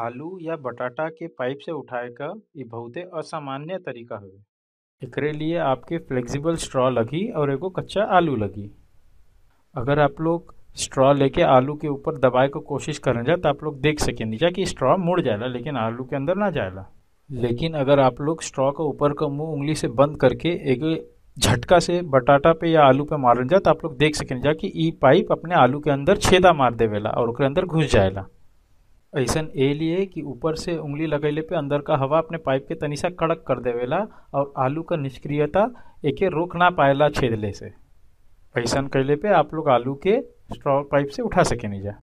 आलू या बटाटा के पाइप से उठाए का ये बहुते असामान्य तरीका हवे। एकरे लिए आपके फ्लेक्सिबल स्ट्रॉ लगी और एगो कच्चा आलू लगी। अगर आप लोग स्ट्रॉ लेके आलू के ऊपर दबाए को कोशिश करें जा तो आप लोग देख सकेंगे जा कि स्ट्रॉ मुड़ जाएगा लेकिन आलू के अंदर ना जाएगा। लेकिन अगर आप लोग स्ट्रॉ का ऊपर का मुँह उंगली से बंद करके एक झटका से बटाटा पे या आलू पे मारन जा तो आप लोग देख सकें जा कि ई पाइप अपने आलू के अंदर छेदा मार देवेला और उसके अंदर घुस जाएगा। ऐसन ए लिए कि ऊपर से उंगली लगैले पे अंदर का हवा अपने पाइप के तनिसा कड़क कर देवेला और आलू का निष्क्रियता एके रोक ना पाएला छेदले से। ऐसन कैले पे आप लोग आलू के स्ट्रॉ पाइप से उठा सकेंगे जा।